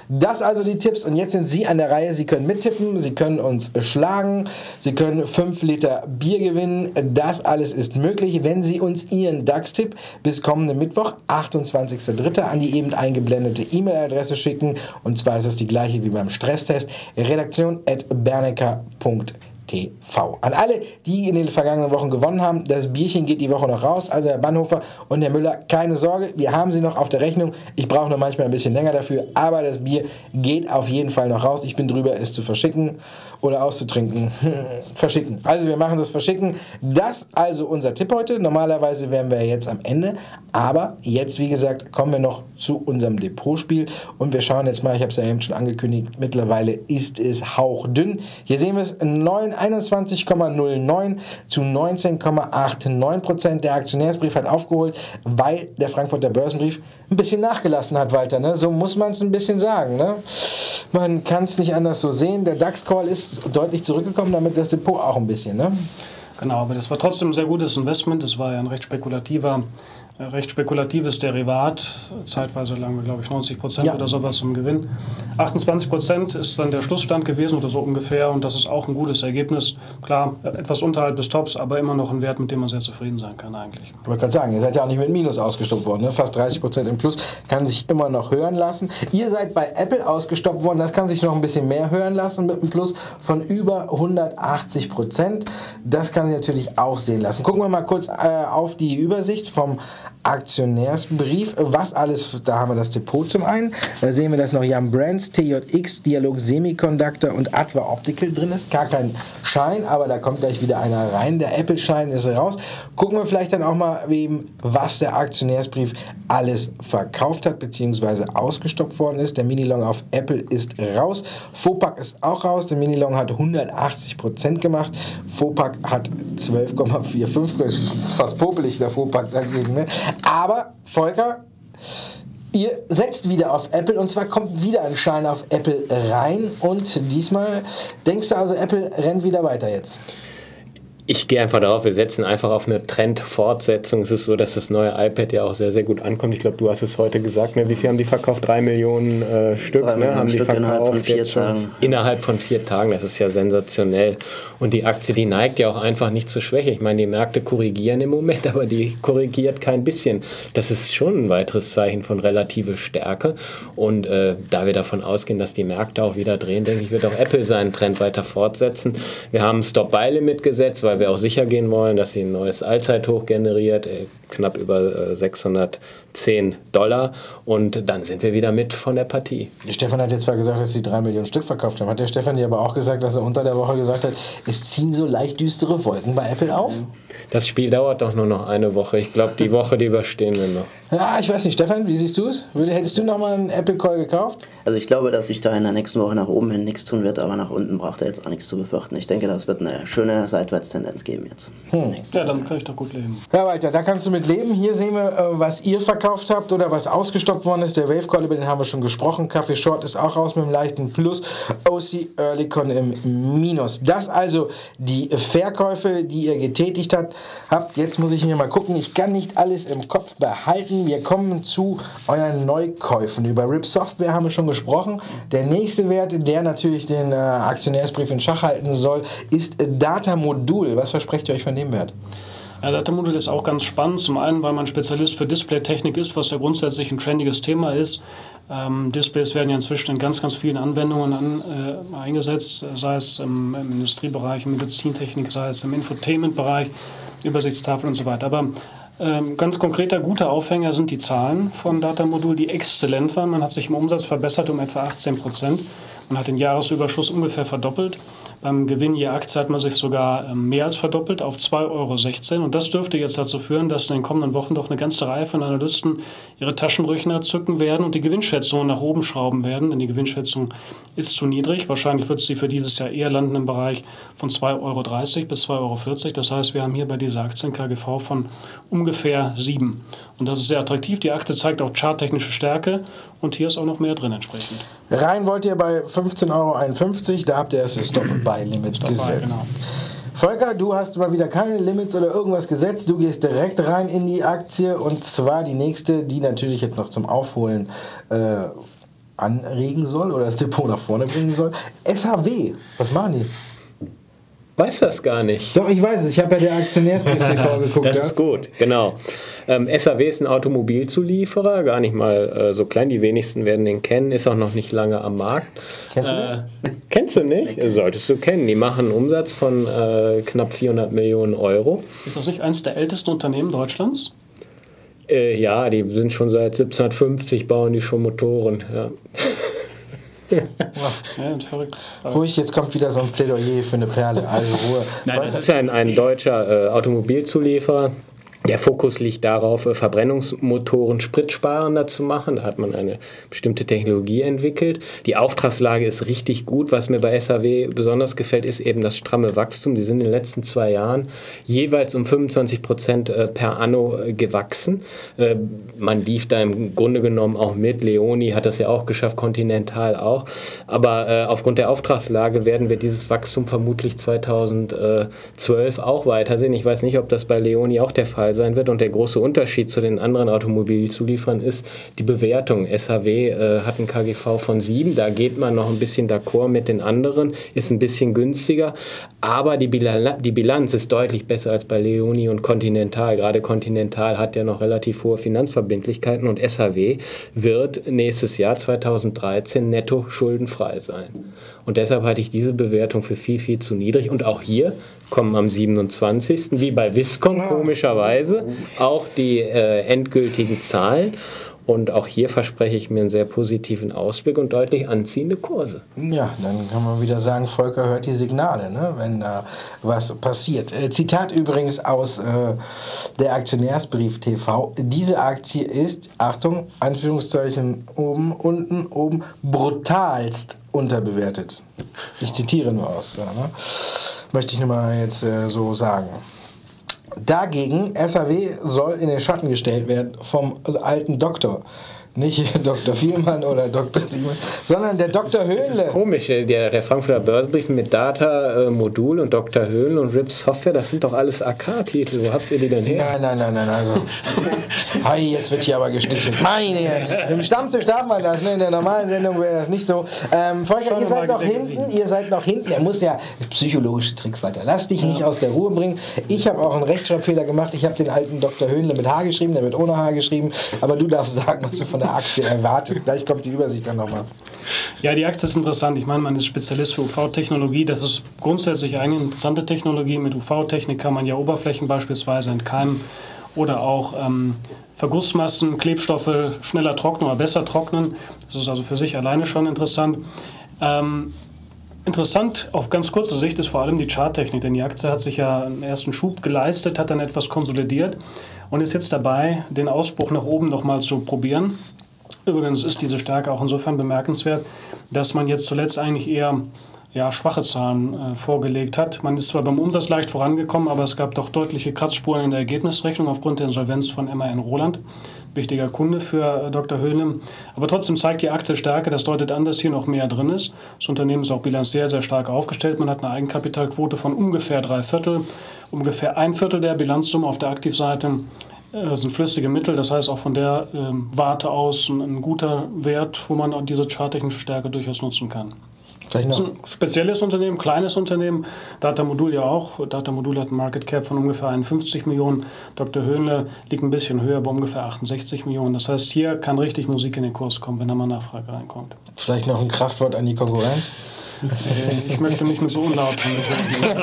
Das also die Tipps und jetzt sind Sie an der Reihe. Sie können mittippen, Sie können uns schlagen, Sie können fünf Liter Bier gewinnen. Das alles ist möglich, wenn Sie uns Ihren DAX-Tipp bis kommenden Mittwoch, achtundzwanzigsten dritten an die eben eingeblendete E-Mail-Adresse schicken. Und zwar ist das die gleiche wie beim Stresstest, redaktion at bernecker punkt t v. An alle, die in den vergangenen Wochen gewonnen haben, das Bierchen geht die Woche noch raus, also Herr Bannhofer und Herr Müller, keine Sorge, wir haben sie noch auf der Rechnung, ich brauche noch manchmal ein bisschen länger dafür, aber das Bier geht auf jeden Fall noch raus, ich bin drüber, es zu verschicken oder auszutrinken, verschicken, also wir machen das Verschicken, das also unser Tipp heute, normalerweise wären wir jetzt am Ende, aber jetzt, wie gesagt, kommen wir noch zu unserem Depotspiel und wir schauen jetzt mal, ich habe es ja eben schon angekündigt, mittlerweile ist es hauchdünn, hier sehen wir es, einundzwanzig Komma null neun zu neunzehn Komma neunundachtzig Prozent. Der Aktionärsbrief hat aufgeholt, weil der Frankfurter Börsenbrief ein bisschen nachgelassen hat, Walter. Ne? So muss man es ein bisschen sagen. Ne? Man kann es nicht anders so sehen. Der DAX-Call ist deutlich zurückgekommen, damit das Depot auch ein bisschen. Ne? Genau, aber das war trotzdem ein sehr gutes Investment. Das war ja ein recht spekulativer recht spekulatives Derivat, zeitweise lagen wir, glaube ich, neunzig Prozent ja. oder sowas im Gewinn. achtundzwanzig Prozent ist dann der Schlussstand gewesen oder so ungefähr und das ist auch ein gutes Ergebnis. Klar, etwas unterhalb des Tops, aber immer noch ein Wert, mit dem man sehr zufrieden sein kann eigentlich. Ich wollte gerade sagen, ihr seid ja auch nicht mit Minus ausgestoppt worden, ne? Fast dreißig Prozent im Plus, kann sich immer noch hören lassen. Ihr seid bei Apple ausgestoppt worden, das kann sich noch ein bisschen mehr hören lassen mit einem Plus von über hundertachtzig Prozent. Das kann sich natürlich auch sehen lassen. Gucken wir mal kurz äh, auf die Übersicht vom Aktionärsbrief, was alles, da haben wir das Depot zum einen, da sehen wir, dass noch Jan Brands, T J X, Dialog Semiconductor und Adva Optical drin ist, gar kein Schein, aber da kommt gleich wieder einer rein, der Apple-Schein ist raus. Gucken wir vielleicht dann auch mal eben, was der Aktionärsbrief alles verkauft hat, beziehungsweise ausgestoppt worden ist, der Minilong auf Apple ist raus, Fopak ist auch raus, der Minilong hat hundertachtzig Prozent gemacht, Fopak hat zwölf Komma fünfundvierzig Prozent, fast popelig der Fopak dagegen, ne? Aber, Volker, ihr setzt wieder auf Apple und zwar kommt wieder ein Schein auf Apple rein und diesmal denkst du also, Apple rennt wieder weiter jetzt. Ich gehe einfach darauf, wir setzen einfach auf eine Trendfortsetzung. Es ist so, dass das neue iPad ja auch sehr, sehr gut ankommt. Ich glaube, du hast es heute gesagt, ne? Wie viel haben die verkauft? Drei Millionen äh, Stück, Drei ne? Millionen haben Stück die verkauft innerhalb von vier Tagen. Innerhalb von vier Tagen, das ist ja sensationell. Und die Aktie, die neigt ja auch einfach nicht zur Schwäche. Ich meine, die Märkte korrigieren im Moment, aber die korrigiert kein bisschen. Das ist schon ein weiteres Zeichen von relative Stärke. Und äh, da wir davon ausgehen, dass die Märkte auch wieder drehen, denke ich, wird auch Apple seinen Trend weiter fortsetzen. Wir haben ein Stop-Buy-Limit gesetzt, weil wir auch sicher gehen wollen, dass sie ein neues Allzeithoch generiert, knapp über sechshundertzehn Dollar und dann sind wir wieder mit von der Partie. Der Stefan hat jetzt zwar gesagt, dass sie drei Millionen Stück verkauft haben, hat der Stefan aber auch gesagt, dass er unter der Woche gesagt hat, es ziehen so leicht düstere Wolken bei Apple auf? Das Spiel dauert doch nur noch eine Woche. Ich glaube, die Woche, die überstehen wir noch. Ja, ich weiß nicht. Stefan, wie siehst du es? Hättest du nochmal einen Apple-Call gekauft? Also ich glaube, dass sich da in der nächsten Woche nach oben hin nichts tun wird, aber nach unten braucht er jetzt auch nichts zu befürchten. Ich denke, das wird eine schöne Seitwärtstendenz geben jetzt. Hm. Ja, damit kann ich doch gut leben. Ja, Walter, da kannst du mit mit leben. Hier sehen wir, was ihr verkauft habt oder was ausgestoppt worden ist. Der Wave Call, über den haben wir schon gesprochen. Kaffee Short ist auch raus mit einem leichten Plus. O C Earlycon im Minus. Das also die Verkäufe, die ihr getätigt habt. habt. Jetzt muss ich mir mal gucken. Ich kann nicht alles im Kopf behalten. Wir kommen zu euren Neukäufen. Über R I P Software haben wir schon gesprochen. Der nächste Wert, der natürlich den Aktionärsbrief in Schach halten soll, ist Data Modul. Was versprecht ihr euch von dem Wert? Ja, Data Modul ist auch ganz spannend, zum einen, weil man Spezialist für Display-Technik ist, was ja grundsätzlich ein trendiges Thema ist. Ähm, Displays werden ja inzwischen in ganz, ganz vielen Anwendungen an, äh, eingesetzt, sei es im, im Industriebereich, im Medizintechnik, sei es im Infotainment-Bereich, Übersichtstafeln und so weiter. Aber ähm, ganz konkreter, guter Aufhänger sind die Zahlen von Data Modul, die exzellent waren. Man hat sich im Umsatz verbessert um etwa achtzehn Prozent und hat den Jahresüberschuss ungefähr verdoppelt. Beim Gewinn je Aktie hat man sich sogar mehr als verdoppelt auf zwei Euro sechzehn. Und das dürfte jetzt dazu führen, dass in den kommenden Wochen doch eine ganze Reihe von Analysten ihre Taschenrechner zücken werden und die Gewinnschätzungen nach oben schrauben werden. Denn die Gewinnschätzung ist zu niedrig. Wahrscheinlich wird sie für dieses Jahr eher landen im Bereich von zwei Euro dreißig bis zwei Euro vierzig. Das heißt, wir haben hier bei dieser Aktie ein K G V von ungefähr sieben. Und das ist sehr attraktiv. Die Aktie zeigt auch charttechnische Stärke. Und hier ist auch noch mehr drin entsprechend. Rein wollt ihr bei fünfzehn Euro einundfünfzig. Da habt ihr erst das Stop-Buy-Limit gesetzt. Genau. Volker, du hast mal wieder keine Limits oder irgendwas gesetzt. Du gehst direkt rein in die Aktie. Und zwar die nächste, die natürlich jetzt noch zum Aufholen äh, anregen soll oder das Depot nach vorne bringen soll. S H W. Was machen die? Weiß das gar nicht. Doch, ich weiß es. Ich habe ja der Aktionärsbrief T V geguckt. Das ist gut, genau. Ähm, S H W ist ein Automobilzulieferer, gar nicht mal äh, so klein. Die wenigsten werden den kennen, ist auch noch nicht lange am Markt. Kennst du äh, nicht? Kennst du nicht? Okay. Solltest du kennen. Die machen einen Umsatz von äh, knapp vierhundert Millionen Euro. Ist das nicht eines der ältesten Unternehmen Deutschlands? Äh, ja, die sind schon seit siebzehnhundertfünfzig, bauen die schon Motoren. Ja. Ja. Ja, verrückt. Ruhig, jetzt kommt wieder so ein Plädoyer für eine Perle. Also Ruhe. Nein, das ist ein, ein deutscher äh, Automobilzulieferer. Der Fokus liegt darauf, äh, Verbrennungsmotoren spritsparender zu machen. Da hat man eine bestimmte Technologie entwickelt. Die Auftragslage ist richtig gut. Was mir bei S H W besonders gefällt, ist eben das stramme Wachstum. Die sind in den letzten zwei Jahren jeweils um fünfundzwanzig Prozent äh, per anno äh, gewachsen. Äh, man lief da im Grunde genommen auch mit. Leoni hat das ja auch geschafft, Continental auch. Aber äh, aufgrund der Auftragslage werden wir dieses Wachstum vermutlich zweitausendzwölf auch weitersehen. Ich weiß nicht, ob das bei Leoni auch der Fall ist. Sein wird. Und der große Unterschied zu den anderen Automobilzulieferern ist die Bewertung. S H W äh, hat ein K G V von sieben, da geht man noch ein bisschen d'accord mit den anderen, ist ein bisschen günstiger, aber die, Bila die Bilanz ist deutlich besser als bei Leoni und Continental. Gerade Continental hat ja noch relativ hohe Finanzverbindlichkeiten und S H W wird nächstes Jahr zweitausenddreizehn netto schuldenfrei sein. Und deshalb halte ich diese Bewertung für viel, viel zu niedrig und auch hier kommen am siebenundzwanzigsten wie bei Viscom komischerweise auch die äh, endgültigen Zahlen. Und auch hier verspreche ich mir einen sehr positiven Ausblick und deutlich anziehende Kurse. Ja, dann kann man wieder sagen, Volker hört die Signale, ne, wenn da was passiert. Äh, Zitat übrigens aus äh, der Aktionärsbrief T V. Diese Aktie ist, Achtung, Anführungszeichen oben, unten, oben, brutalst unterbewertet. Ich zitiere nur aus. Ja, ne? Möchte ich nur mal jetzt äh, so sagen. Dagegen, S H W soll in den Schatten gestellt werden vom alten Doktor. Nicht Doktor Vielmann oder Doktor Simon, sondern der Doktor Hönle. Das ist komisch, der, der Frankfurter Börsenbrief mit Data äh, Modul und Doktor Hönle und R I P Software, das sind doch alles A K-Titel. Wo habt ihr die denn her? Nein, nein, nein, nein. Also. Hi, jetzt wird hier aber gestichelt. Meine. Im Stammtisch darf man das, ne? In der normalen Sendung wäre das nicht so. Ähm, Volker, ihr seid noch hinten, ihr seid noch hinten. Er muss ja psychologische Tricks weiter. Lass dich nicht aus der Ruhe bringen. Ich habe auch einen Rechtschreibfehler gemacht. Ich habe den alten Doktor Hönle mit H geschrieben, der wird ohne H geschrieben. Aber du darfst sagen, was du von der Aktie erwartet. Gleich kommt die Übersicht dann nochmal. Ja, die Aktie ist interessant. Ich meine, man ist Spezialist für U V-Technologie. Das ist grundsätzlich eine interessante Technologie. Mit U V-Technik kann man ja Oberflächen beispielsweise entkeimen oder auch ähm, Vergussmassen, Klebstoffe schneller trocknen oder besser trocknen. Das ist also für sich alleine schon interessant. Ähm, Interessant auf ganz kurze Sicht ist vor allem die Charttechnik, denn die Aktie hat sich ja einen ersten Schub geleistet, hat dann etwas konsolidiert und ist jetzt dabei, den Ausbruch nach oben nochmal zu probieren. Übrigens ist diese Stärke auch insofern bemerkenswert, dass man jetzt zuletzt eigentlich eher ja, schwache Zahlen äh, vorgelegt hat. Man ist zwar beim Umsatz leicht vorangekommen, aber es gab doch deutliche Kratzspuren in der Ergebnisrechnung aufgrund der Insolvenz von M A N Roland, wichtiger Kunde für äh, Doktor Hönle. Aber trotzdem zeigt die Aktie Stärke, das deutet an, dass hier noch mehr drin ist. Das Unternehmen ist auch bilanziell sehr, sehr stark aufgestellt. Man hat eine Eigenkapitalquote von ungefähr drei Viertel, ungefähr ein Viertel der Bilanzsumme auf der Aktivseite. Das sind flüssige Mittel, das heißt auch von der ähm, Warte aus ein, ein guter Wert, wo man diese charttechnische Stärke durchaus nutzen kann. Das ist ein spezielles Unternehmen, kleines Unternehmen, Data Modul ja auch. Data Modul hat einen Market Cap von ungefähr einundfünfzig Millionen, Doktor Hönle liegt ein bisschen höher bei ungefähr achtundsechzig Millionen. Das heißt, hier kann richtig Musik in den Kurs kommen, wenn da mal Nachfrage reinkommt. Vielleicht noch ein Kraftwort an die Konkurrenz? Ich möchte nicht mehr so unlaut sein.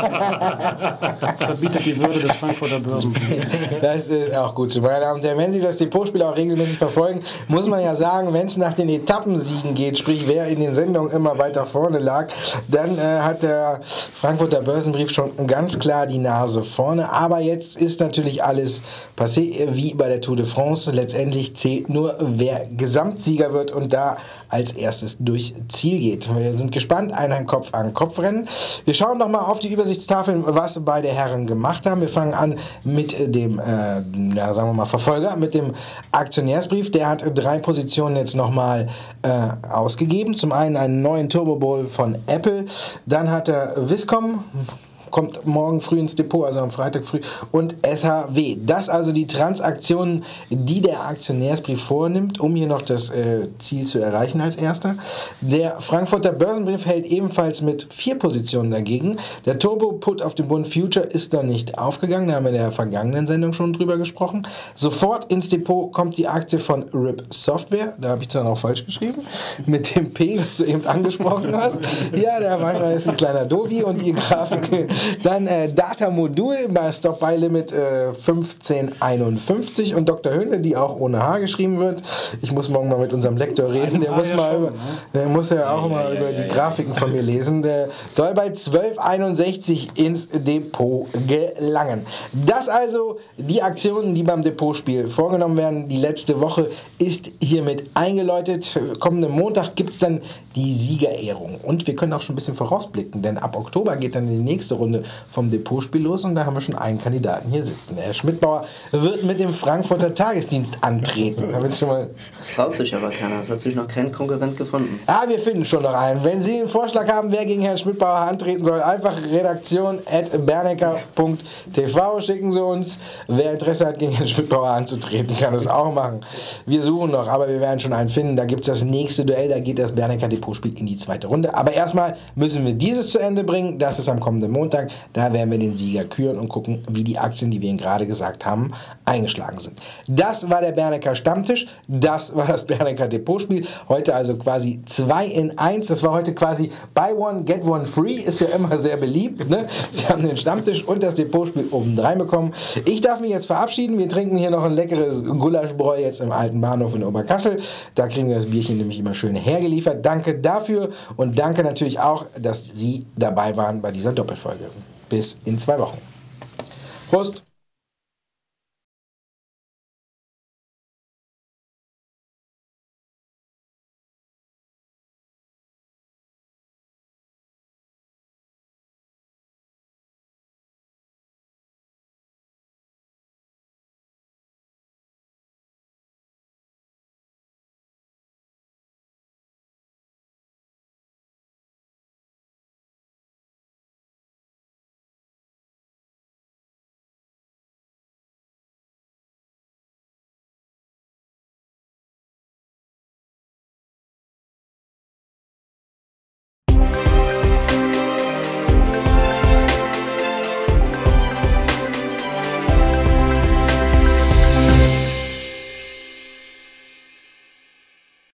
Das verbietet die Würde des Frankfurter Börsenbriefs. Das ist auch gut. Meine Damen und Herren, wenn Sie das Depotspiel auch regelmäßig verfolgen, muss man ja sagen, wenn es nach den Etappensiegen geht, sprich wer in den Sendungen immer weiter vorne lag, dann äh, hat der Frankfurter Börsenbrief schon ganz klar die Nase vorne. Aber jetzt ist natürlich alles passé, wie bei der Tour de France. Letztendlich zählt nur, wer Gesamtsieger wird und da als erstes durchs Ziel geht. Wir sind gespannt. Ein Kopf-an-Kopf-Rennen. Wir schauen nochmal auf die Übersichtstafeln, was beide Herren gemacht haben. Wir fangen an mit dem, äh, ja, sagen wir mal, Verfolger, mit dem Aktionärsbrief. Der hat drei Positionen jetzt nochmal äh, ausgegeben. Zum einen einen neuen Turbo Bowl von Apple. Dann hat er Viscom, kommt morgen früh ins Depot, also am Freitag früh, und S H W. Das also die Transaktionen, die der Aktionärsbrief vornimmt, um hier noch das äh, Ziel zu erreichen als erster. Der Frankfurter Börsenbrief hält ebenfalls mit vier Positionen dagegen. Der Turbo-Put auf dem Bund Future ist noch nicht aufgegangen, da haben wir in der vergangenen Sendung schon drüber gesprochen. Sofort ins Depot kommt die Aktie von R I P Software, da habe ich es dann auch falsch geschrieben, mit dem P, was du eben angesprochen hast. Ja, der Mann ist ein kleiner Dovi und ihr Grafik. Dann äh, Data Modul bei Stop-Buy-Limit äh, fünfzehn einundfünfzig und Doktor Hönle, die auch ohne H geschrieben wird. Ich muss morgen mal mit unserem Lektor reden, der muss, mal über, der muss ja auch mal über die Grafiken von mir lesen. Der soll bei zwölf einundsechzig ins Depot gelangen. Das also die Aktionen, die beim Depotspiel vorgenommen werden. Die letzte Woche ist hiermit eingeläutet. Kommenden Montag gibt es dann die Siegerehrung. Und wir können auch schon ein bisschen vorausblicken, denn ab Oktober geht dann die nächste Runde vom Depotspiel los und da haben wir schon einen Kandidaten hier sitzen. Herr Schmidbauer wird mit dem Frankfurter Tagesdienst antreten. Das traut sich aber keiner, es hat sich noch kein Konkurrent gefunden. Ah, wir finden schon noch einen. Wenn Sie einen Vorschlag haben, wer gegen Herrn Schmidbauer antreten soll, einfach redaktion at bernecker punkt t v schicken Sie uns. Wer Interesse hat, gegen Herrn Schmidbauer anzutreten, kann das auch machen. Wir suchen noch, aber wir werden schon einen finden. Da gibt es das nächste Duell, da geht das Bernecker Depotspiel in die zweite Runde. Aber erstmal müssen wir dieses zu Ende bringen. Das ist am kommenden Montag, da werden wir den Sieger küren und gucken, wie die Aktien, die wir Ihnen gerade gesagt haben, eingeschlagen sind. Das war der Bernecker Stammtisch, das war das Bernecker Depotspiel, heute also quasi zwei in eins, das war heute quasi Buy One, Get One Free, ist ja immer sehr beliebt, ne? Sie haben den Stammtisch und das Depotspiel obendrein bekommen. Ich darf mich jetzt verabschieden, wir trinken hier noch ein leckeres Gulaschbräu jetzt im alten Bahnhof in Oberkassel, da kriegen wir das Bierchen nämlich immer schön hergeliefert. Danke dafür und danke natürlich auch, dass Sie dabei waren bei dieser Doppelfolge. Bis in zwei Wochen. Prost!